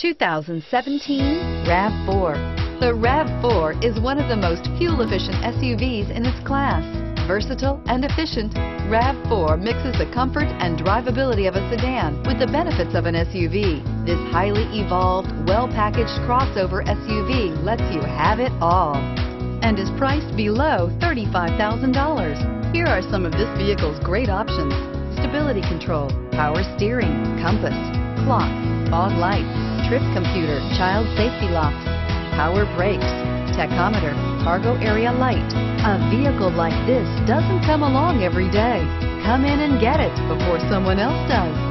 2017 RAV4. The RAV4 is one of the most fuel-efficient SUVs in its class. Versatile and efficient, RAV4 mixes the comfort and drivability of a sedan with the benefits of an SUV. This highly evolved, well-packaged crossover SUV lets you have it all and is priced below $35,000. Here are some of this vehicle's great options: stability control, power steering, compass, clock, fog lights, trip computer, child safety lock, power brakes, tachometer, cargo area light. A vehicle like this doesn't come along every day. Come in and get it before someone else does.